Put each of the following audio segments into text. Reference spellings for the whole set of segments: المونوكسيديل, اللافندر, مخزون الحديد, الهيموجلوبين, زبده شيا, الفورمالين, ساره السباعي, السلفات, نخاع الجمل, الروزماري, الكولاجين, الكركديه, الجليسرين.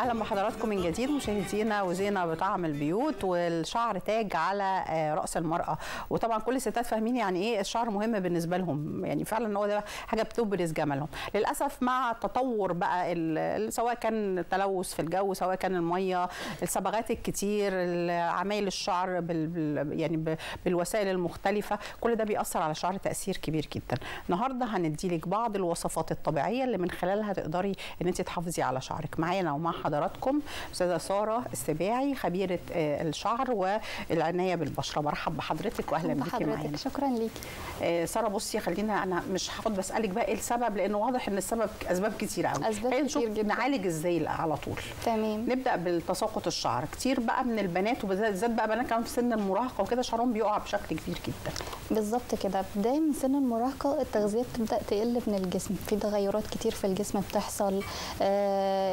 اهلا بحضراتكم من جديد مشاهدينا. وزينا بطعم البيوت، والشعر تاج على راس المراه، وطبعا كل الستات فاهمين يعني ايه الشعر مهم بالنسبه لهم، يعني فعلا هو ده حاجه بتبرز جمالهم. للاسف مع تطور بقى سواء كان التلوث في الجو، سواء كان الميه، الصبغات الكتير، عمايل الشعر يعني بالوسائل المختلفه، كل ده بيأثر على الشعر تأثير كبير جدا. النهارده هنديلك بعض الوصفات الطبيعيه اللي من خلالها تقدري ان انت تحافظي على شعرك. معانا ومع حضراتكم استاذه ساره السباعي، خبيره الشعر والعنايه بالبشره. مرحب بحضرتك واهلا بيكي معانا. شكرا ليكي ساره. بصي خلينا، انا مش هقعد بسالك بقى ايه السبب، لانه واضح ان السبب اسباب كتير قوي. خلينا نشوف نعالج ازاي على طول. تمام. نبدا بالتساقط الشعر. كتير بقى من البنات وبالذات بقى بنات كمان في سن المراهقه وكده شعرهم بيقع بشكل كبير جدا. بالظبط كده. بدايه من سن المراهقه التغذيه بتبدا تقل من الجسم، في تغيرات كتير في الجسم بتحصل،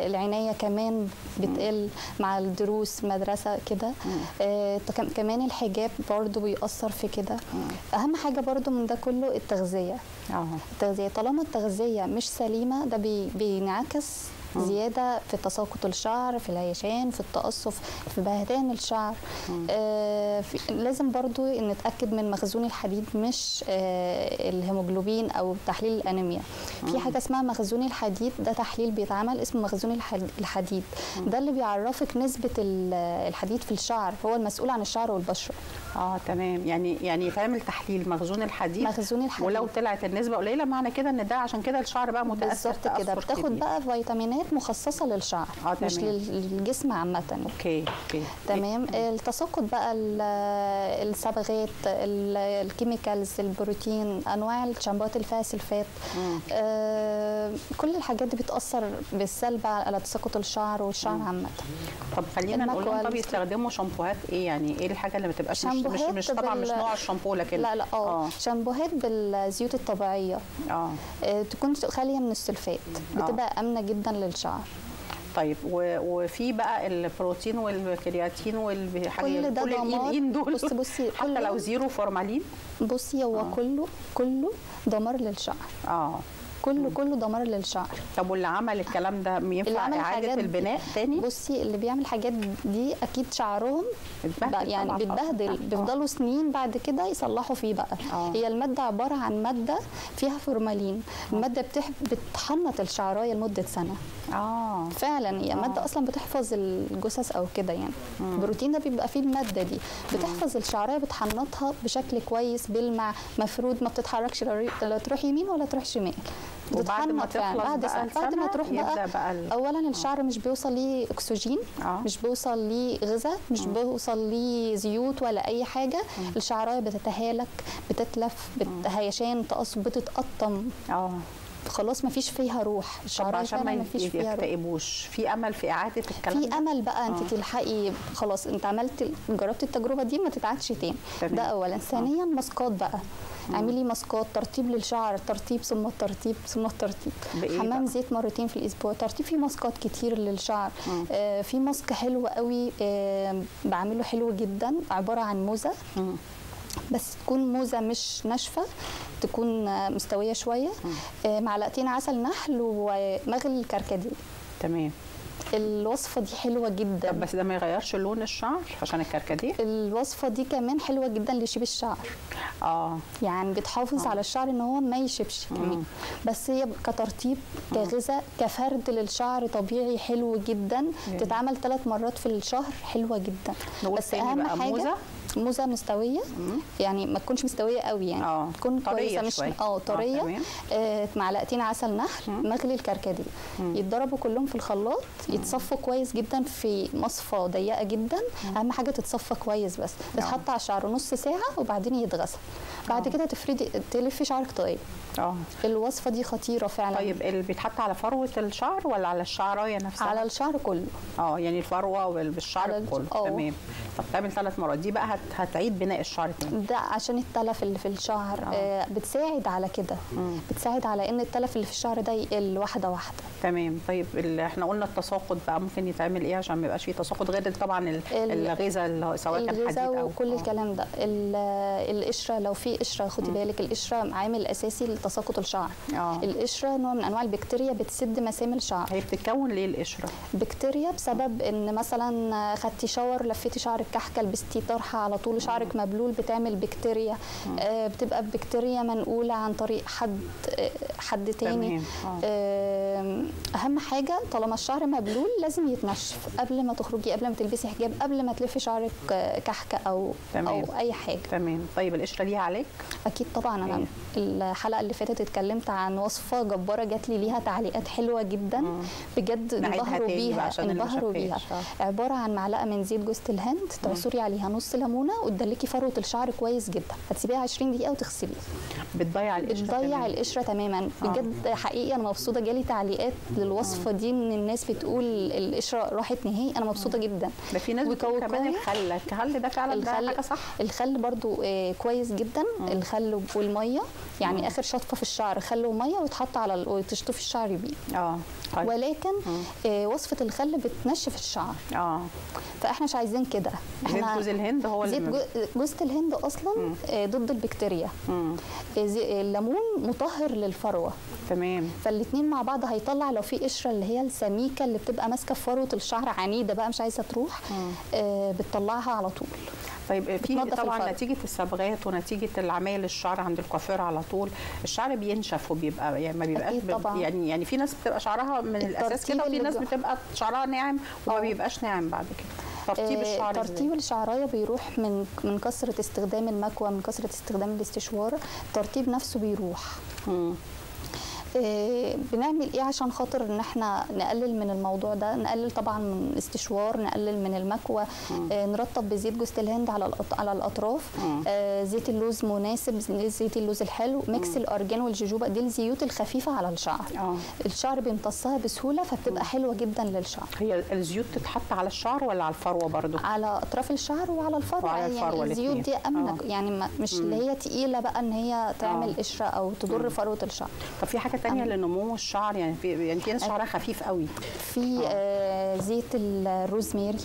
العنايه كمان بتقل مع الدروس مدرسه كده، كمان الحجاب برضو بيأثر في كده. اهم حاجه برضو من ده كله التغذيه. التغذيه طالما التغذيه مش سليمه ده بينعكس زياده في تساقط الشعر، في الهيشان، في التقصف، في بهتان الشعر. لازم برضو نتاكد من مخزون الحديد، مش الهيموجلوبين او تحليل الانيميا. في حاجه اسمها مخزون الحديد، ده تحليل بيتعمل اسمه مخزون الحديد. ده اللي بيعرفك نسبه الحديد في الشعر، هو المسؤول عن الشعر والبشره. تمام. يعني يتعمل تحليل مخزون الحديد، ولو طلعت النسبه قليله معنى كده ان ده عشان كده الشعر بقى متاثر. بالظبط كده. بتاخد بقى فيتامينات مخصصه للشعر، مش للجسم عامه. اوكي تمام. التساقط بقى، الصبغات، الكيميكالز، البروتين، انواع الشامبوهات اللي فيها سلفات، كل الحاجات دي بتاثر بالسلب على تساقط الشعر والشعر عامه. طب خلينا نقول طب يستخدموا شامبوهات ايه؟ يعني ايه الحاجه اللي ما تبقاش مش طبعا مش نوع الشامبو لكن لا شامبوهات بالزيوت الطبيعيه تكون خاليه من السلفات، بتبقى امنه جدا للشعر. طيب وفي بقى البروتين والكرياتين والحاجات كل ده الإيدين دول. بصي حتى لو زيرو فورمالين. بصي هو كله دمار للشعر. كله دمار للشعر. طب واللي عمل الكلام ده ينفع اعاده البناء تاني؟ بصي اللي بيعمل حاجات دي اكيد شعرهم يعني بيتبهدل، بيفضلوا سنين بعد كده يصلحوا فيه بقى. هي الماده عباره عن ماده فيها فورمالين، الماده بتحنط الشعرايه لمده سنه. فعلا هي ماده اصلا بتحفظ الجثث او كده يعني. البروتين ده بيبقى فيه الماده دي، بتحفظ الشعرايه، بتحنطها بشكل كويس، بيلمع، مفرود، ما بتتحركش لا تروح يمين ولا تروح شمال. وبعد ما تخلص بعد ما تروح بقى اولا الشعر مش بيوصل ليه اكسجين، مش بيوصل ليه غذاء، مش بيوصل ليه زيوت ولا اي حاجه. الشعرايه بتتهالك، بتتلف، هيشان، تقصف، بتتقطم، خلاص مفيش فيها روح. الشعرايه عشان ما يكتئبوش. في امل في اعاده الكلام؟ في امل بقى انت تلحقي. خلاص انت عملت، جربتي التجربه دي، ما تتعادش تاني. ده اولا. ثانيا ماسكات بقى، اعملي ماسكات، ترطيب للشعر، ترطيب ثم الترطيب ثم الترطيب، حمام زيت مرتين في الاسبوع، ترطيب. في ماسكات كتير للشعر. في ماسك حلو قوي بعمله حلو جدا، عباره عن موزه، بس تكون موزه مش ناشفه، تكون مستويه شويه، معلقتين عسل نحل ومغلي الكركديه. تمام. الوصفه دي حلوه جدا. طب بس ده ما يغيرش لون الشعر عشان الكركديه؟ الوصفه دي كمان حلوه جدا لشيب الشعر. يعني بتحافظ على الشعر ان هو ما يشبش كمان. بس هي كترطيب، كغذاء، كفرد للشعر طبيعي حلو جدا. تتعمل 3 مرات في الشهر، حلوه جدا. بس اهم حاجه موزه مستويه، يعني ما تكونش مستويه قوي يعني، تكون طريه مش طريه. معلقتين عسل نحل، مغلي الكركديه، يتضربوا كلهم في الخلاط، يتصفوا كويس جدا في مصفى ضيقه جدا. اهم حاجه تتصفى كويس بس. تتحط على الشعر نص ساعه وبعدين يتغسل، بعد كده تفردي تلفي شعرك طاقيه. الوصفه دي خطيره فعلا. طيب اللي بيتحط على فروه الشعر ولا على الشعرايه نفسها؟ على الشعر كله. يعني الفروه والشعر كله. تمام. بتعمل 3 مرات، دي بقى هتعيد بناء الشعر تاني. ده عشان التلف اللي في الشعر بتساعد على كده، بتساعد على ان التلف اللي في الشعر ده يقل واحده واحده. تمام. طيب احنا قلنا التساقط بقى ممكن يتعمل ايه عشان ما يبقاش فيه تساقط، غير طبعا الغذاء سواء كان حديد او وكل الكلام ده. القشره لو في قشره، خدي بالك القشره عامل اساسي لتساقط الشعر. القشره نوع من انواع البكتيريا بتسد مسام الشعر. هي بتتكون ليه القشره؟ بكتيريا بسبب ان مثلا خدتي شاور، لفيتي شعرك كحكه، لبستي طرحه على طول، شعرك مبلول، بتعمل بكتيريا. بتبقى بكتيريا منقوله عن طريق حد تاني. اهم حاجه طالما الشعر مبلول لازم يتنشف قبل ما تخرجي، قبل ما تلبسي حجاب، قبل ما تلفي شعرك كحكه او اي حاجه. تمام. طيب القشره ليها علاج؟ اكيد طبعا. انا الحلقه اللي فاتت اتكلمت عن وصفه جباره جات لي ليها تعليقات حلوه جدا بجد، انبهروا بيها. عباره عن معلقه من زيت جوز الهند تعصري عليها نص ليمونه وتدلكي فروه الشعر كويس جدا، هتسيبيها 20 دقيقه وتغسليها. بتضيع القشره تماما بجد. حقيقي انا مبسوطه، جالي تعليقات للوصفه دي من الناس بتقول القشره راحت نهائي. انا مبسوطه جدا. ده في ناس بتقول كمان الخل ده فعلا حاجه صح. الخل برضو كويس جدا. الخل والميه، يعني اخر شطفه في الشعر خل وميه ويتحط على وتشطفي الشعر بيه. ولكن وصفه الخل بتنشف الشعر. فاحنا مش عايزين كده. زيت جوز الهند هو جوز الهند اصلا ضد البكتيريا. الليمون مطهر للفروه. تمام. فالاثنين مع بعض هيطلع لو في قشره اللي هي السميكه اللي بتبقى ماسكه في فروه الشعر عنيده بقى مش عايزه تروح، بتطلعها على طول. طيب في طبعا نتيجه الصبغات ونتيجه العمايل الشعر عند القفير على طول الشعر بينشف وبيبقى يعني ما بيبقاش يعني في ناس بتبقى شعرها من الاساس كده، وفي ناس بتبقى شعرها ناعم وما بيبقاش ناعم بعد كده. ترتيب الشعرايه بيروح من كثره استخدام المكوى، من كثره استخدام الاستشوار، الترتيب نفسه بيروح. بنعمل ايه عشان خاطر ان احنا نقلل من الموضوع ده؟ نقلل طبعا من الاستشوار، نقلل من المكوى، نرطب بزيت جوز الهند على الاطراف، زيت اللوز مناسب، زيت اللوز الحلو، ميكس الارجان والجوجوبا، دي الزيوت الخفيفه على الشعر. الشعر بيمتصها بسهوله فبتبقى حلوه جدا للشعر. هي الزيوت تتحط على الشعر ولا على الفروه برضو؟ على اطراف الشعر وعلى الفروه. يعني الزيوت دي امنه، يعني مش اللي هي تقيله بقى ان هي تعمل قشره او تضر فروه الشعر. طب في حاجه تانية لنمو الشعر؟ يعني في ناس شعرها خفيف قوي. في زيت الروزماري.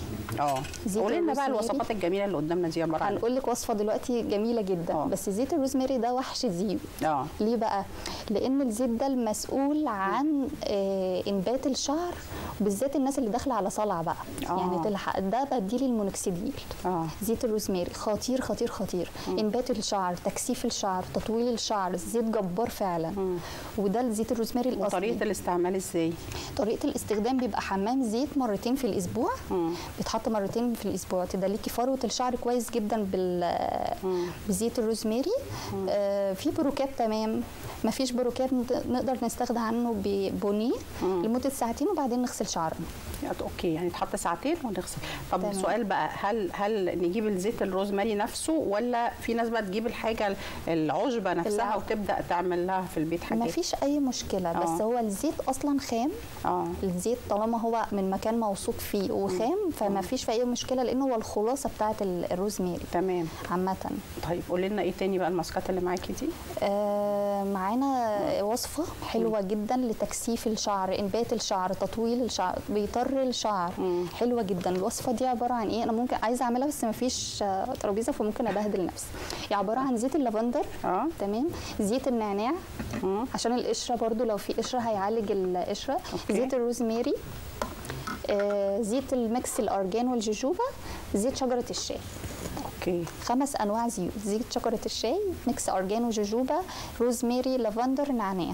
قولي لنا بقى الوصفات الجميله اللي قدامنا دي يا مرام. هنقول لك وصفه دلوقتي جميله جدا. بس زيت الروزماري ده وحش زيوت. ليه بقى؟ لان الزيت ده المسؤول عن انبات الشعر، بالذات الناس اللي داخله على صلع بقى. يعني تلحق ده بديل المونوكسيديل. زيت الروزماري خطير خطير خطير. انبات الشعر، تكثيف الشعر، تطويل الشعر، زيت جبار فعلا. وده زيت الروزماري الاصلي. طريقه الاستعمال ازاي؟ طريقه الاستخدام بيبقى حمام زيت مرتين في الاسبوع. بيتحط مرتين في الاسبوع، تدلكي فروه الشعر كويس جدا بزيت الروزماري. في بروكات تمام، ما فيش بروكات نقدر نستغنى عنه ببونيه لمده 2 ساعة وبعدين نغسل شعرنا. اوكي، يعني يتحط 2 ساعة ونغسل. طب تمام. السؤال بقى، هل نجيب الزيت الروزماري نفسه ولا في ناس بقى تجيب الحاجه العشبه نفسها وتبدا تعمل لها في البيت حاجات؟ مفيش اي مشكله. بس هو الزيت اصلا خام. الزيت طالما هو من مكان موثوق فيه وخام فما فيش اي مشكله، لانه هو الخلاصه بتاعه الروزماري. تمام. عامه. طيب قولي لنا ايه تاني بقى الماسكات اللي معاكي دي؟ معانا وصفه حلوه جدا لتكثيف الشعر، انبات الشعر، تطويل الشعر، بيطر الشعر. حلوه جدا. الوصفه دي عباره عن ايه؟ انا ممكن عايزه اعملها بس ما فيش ترابيزه فممكن ابهدل نفسي. هي عباره عن زيت اللافندر. تمام. زيت النعناع عشان القشره برضو لو في قشره هيعالج القشره. زيت الروزماري، زيت المكس الارجان والجوجوبا، زيت شجره الشاي. 5 انواع زيوت، زيت شجره الشاي، مكس ارجان وجوجوبا، روزماري، لافندر، نعناع.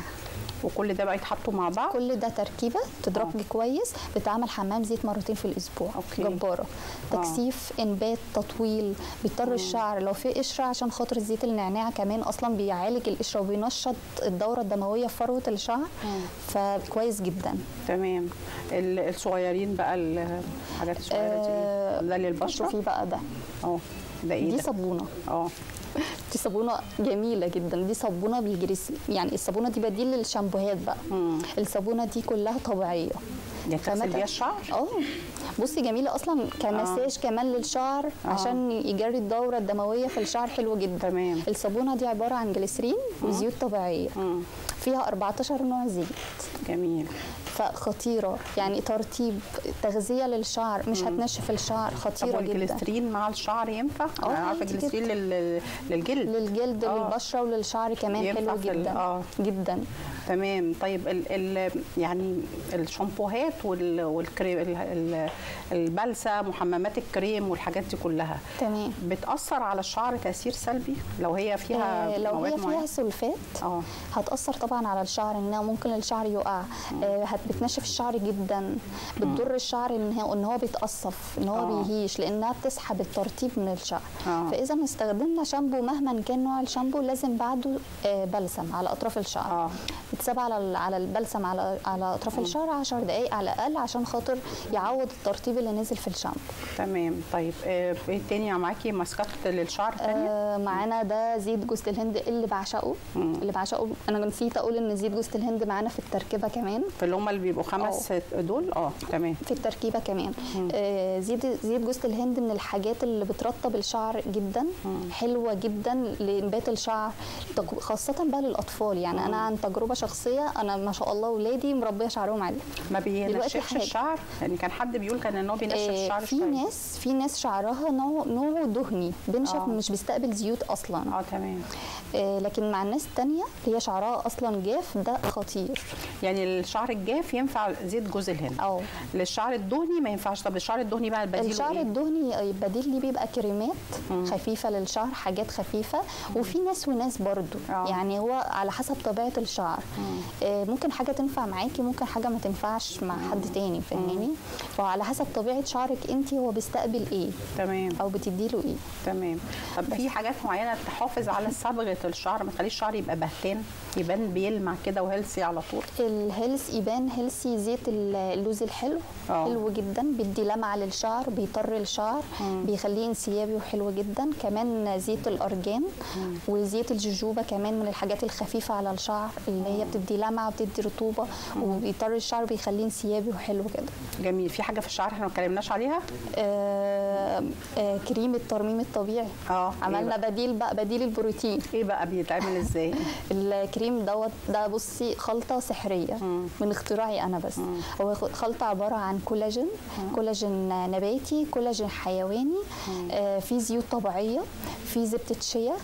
وكل ده بقى يتحطوا مع بعض. كل ده تركيبه تضرب كويس، بتعمل حمام زيت مرتين في الاسبوع. جباره. تكثيف، انبات، تطويل، بيضطر الشعر لو في قشره عشان خاطر زيت النعناع كمان اصلا بيعالج القشره وبينشط الدوره الدمويه في فروه الشعر. فكويس جدا. تمام. الصغيرين بقى، الحاجات الصغيره دي ده للبشره. شوفي بقى ده. دي صابونه. دي صابونه جميله جدا. دي صابونه بالجليسرين، يعني الصابونه دي بديل للشامبوهات بقى. الصابونه دي كلها طبيعيه. يغسل بيها الشعر. بصي جميله اصلا كمساج كمان للشعر عشان يجري الدوره الدمويه في الشعر، حلو جدا. تمام. الصابونه دي عباره عن جليسرين وزيوت طبيعيه فيها 14 نوع زيت. جميل. فخطيره يعني، ترطيب، تغذيه للشعر، مش هتنشف الشعر، خطيره جدا. الجليسرين مع الشعر ينفع؟ انا عارفه الجليسرين للجلد، للجلد للبشره وللشعر كمان، حلو جدا جدا. تمام. طيب يعني الشامبوهات والكريم، البلسم وحمامات الكريم والحاجات دي كلها، تمام، بتاثر على الشعر تاثير سلبي لو هي فيها لو هي فيها سلفات هتاثر طبعا على الشعر، انها ممكن الشعر يقع، بتنشف الشعر جدا، بتضر الشعر ان هو بيتقصف، ان هو بيهيش، لانها بتسحب الترطيب من الشعر. فاذا استخدمنا شامبو مهما كان نوع الشامبو لازم بعده بلسم على اطراف الشعر. بتساب على البلسم على اطراف الشعر 10 دقائق على الاقل عشان خاطر يعوض الترطيب اللي نزل في الشامبو. تمام. طيب ايه تاني معاكي؟ ماسكات للشعر تانية؟ معانا ده زيت جوز الهند اللي بعشقه، انا نسيت اقول ان زيت جوز الهند معانا في التركيبه كمان، في اللي هم اللي بيبقوا 5 دول. تمام، في التركيبه كمان. زيت جوز الهند من الحاجات اللي بترطب الشعر جدا، حلوه جدا لانبات الشعر، خاصه بقى للاطفال. يعني انا عن تجربه شخصيه، انا ما شاء الله ولادي مربيه شعرهم عادي، ما بينشفش الشعر. يعني كان حد بيقول كان ان هو بينشف الشعر. في ناس شعرها نوعه دهني بينشف، مش بيستقبل زيوت اصلا. تمام. لكن مع الناس الثانيه اللي هي شعرها اصلا جاف ده خطير. يعني الشعر الجاف ينفع زيت جوز الهند، للشعر الدهني ما ينفعش. طب الشعر الدهني بقى البديل، الشعر الدهني البديل ليه بيبقى كريمات خفيفه للشعر، حاجات خفيفه. وفي ناس وناس برضو، يعني هو على حسب طبيعه الشعر. ممكن حاجه تنفع معاكي، ممكن حاجه ما تنفعش مع حد تاني، فاهماني؟ فعلى حسب طبيعه شعرك انت هو بيستقبل ايه. تمام. او بتديله ايه. تمام. طب في حاجات معينه تحافظ على صبغه الشعر، ما تخليش الشعر يبقى بهتان، يبان بيلمع كده وهيلسي على طول؟ الهيلث يبان هيلسي، زيت اللوز الحلو حلو جدا، بيدي لمعه للشعر، بيطر الشعر، بيخليه انسيابي وحلو جدا. كمان زيت الارجان وزيت الجوجوبا كمان من الحاجات الخفيفه على الشعر اللي هي بتدي لمعه وبتدي رطوبه وبيطر الشعر، بيخليه انسيابي وحلو كده. جميل. في حاجه في الشعر احنا ما اتكلمناش عليها؟ كريم الترميم الطبيعي. عملنا بديل بقى، بديل البروتين. ايه بقى بيتعمل ازاي؟ الكريم دوت ده بصي خلطه سحريه من اختراعي انا بس. هو خلطه عباره عن كولاجين، كولاجين نباتي، كولاجين حيواني، في زيوت طبيعيه، في زبده شيا،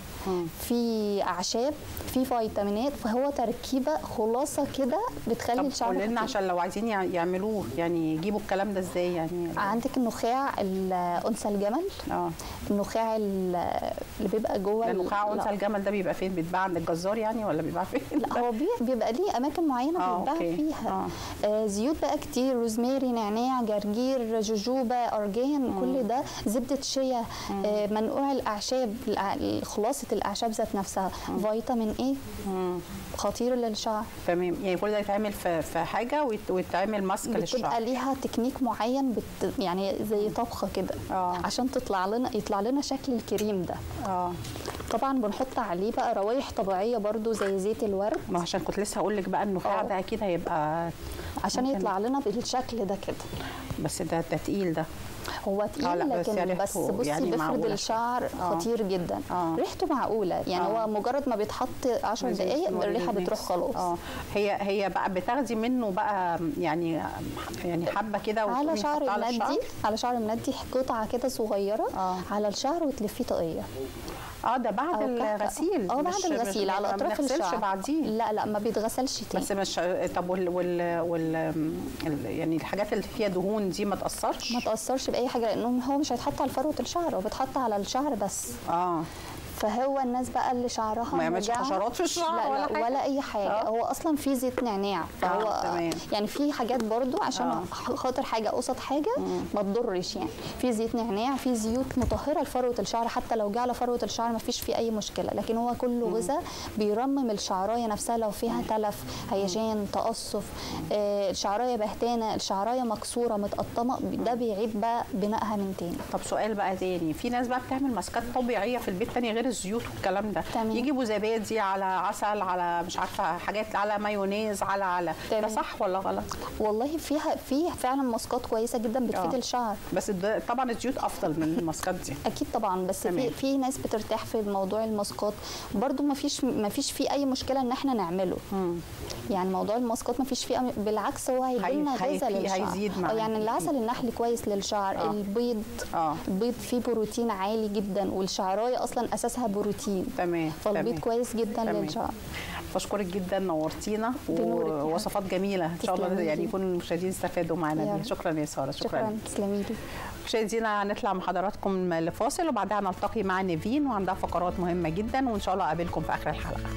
في اعشاب، في فيتامينات. فهو تركيبه خلاصه كده بتخلي الشعر. طب قول لنا عشان لو عايزين يعملوه، يعني يجيبوا الكلام ده ازاي؟ يعني عندك النخاع الانثى الجمل، النخاع اللي بيبقى جوه النخاع انثى الجمل ده بيبقى فين؟ بيتباع عند الجزار يعني ولا بيبقى فين؟ لا هو بيبقى ليه اماكن معينه بيتباع فيها. زيوت بقى كتير، روزماري، نعناع، جرجير، جوجوبا، ارجان، كل ده، زبده شيا، منقوع الاعشاب، خلاصه الاعشاب ذات نفسها، فيتامين ايه خطير للشعر. تمام. يعني كل ده يتعمل في حاجه ويتعمل ماسك للشعر، بتبقى ليها تكنيك معين، يعني زي طبخه كده عشان يطلع لنا شكل الكريم ده. طبعا بنحط عليه بقى روايح طبيعيه برضو زي زيت الورد. ما عشان كنت لسه هقول لك بقى النخاع ده اكيد هيبقى عشان يطلع لنا بالشكل ده كده. بس ده تقيل، ده هو تقيل، لكن بس بصي يعني بيفرد الشعر خطير جدا. ريحته معقوله يعني، هو مجرد ما بيتحط 10 دقائق الريحه بتروح خلاص. هي بقى بتاخدي منه بقى يعني حبه كده على شعر الندي، قطعه كده صغيره على الشعر وتلفيه طاقيه. ده بعد الغسيل؟ بعد الغسيل على اطراف الشعر، ما بيتغسلش بعديه. لا ما بيتغسلش تاني. بس مش طب يعني الحاجات اللي فيها دهون دي ما تاثرش؟ ما تاثرش باي حاجه، لانه هو مش هيتحط على فروه الشعر، هو بيتحط على الشعر بس. فهو الناس بقى اللي شعرها ما يعملش حشرات في الشعر ولا اي حاجه. هو اصلا في زيت نعناع، فهو يعني في حاجات برضو عشان خاطر حاجه اوسط حاجه ما تضرش. يعني في زيت نعناع، في زيوت مطهره لفروه الشعر، حتى لو جه على فروه الشعر ما فيش فيه اي مشكله. لكن هو كله غذاء بيرمم الشعرايه نفسها لو فيها تلف، هيجان، تقصف، الشعرايه بهتانه، الشعرايه مكسوره، متقطمه، ده بيعيد بقى بنائها من تاني. طب سؤال بقى تاني، في ناس بقى بتعمل ماسكات طبيعيه في البيت تاني غير غير الزيوت والكلام ده. تمام. يجيبوا زبادي على عسل على مش عارفه حاجات على مايونيز على ده صح ولا غلط؟ والله فيها فعلا ماسكات كويسه جدا بتفيد الشعر، بس طبعا الزيوت افضل من الماسكات دي. اكيد طبعا، بس في ناس بترتاح في موضوع الماسكات برده، ما فيش فيه اي مشكله ان احنا نعمله. يعني موضوع الماسكات ما فيش فيه، بالعكس هو هيدينا غذاء للشعر، هيزيد معانا. يعني العسل النحل كويس للشعر، البيض البيض فيه بروتين عالي جدا، والشعرايه اصلا اساسها بروتين. تمام. فالبيض كويس جدا للشعر. بشكرك جدا، نورتينا ووصفات جميله ان شاء الله يعني يكون المشاهدين استفادوا معانا بيها. شكرا يا ساره. شكرا. تسلمي لي. مشاهدينا هنطلع مع حضراتكم لفاصل وبعدها نلتقي مع نيفين وعندها فقرات مهمه جدا، وان شاء الله اقابلكم في اخر الحلقه.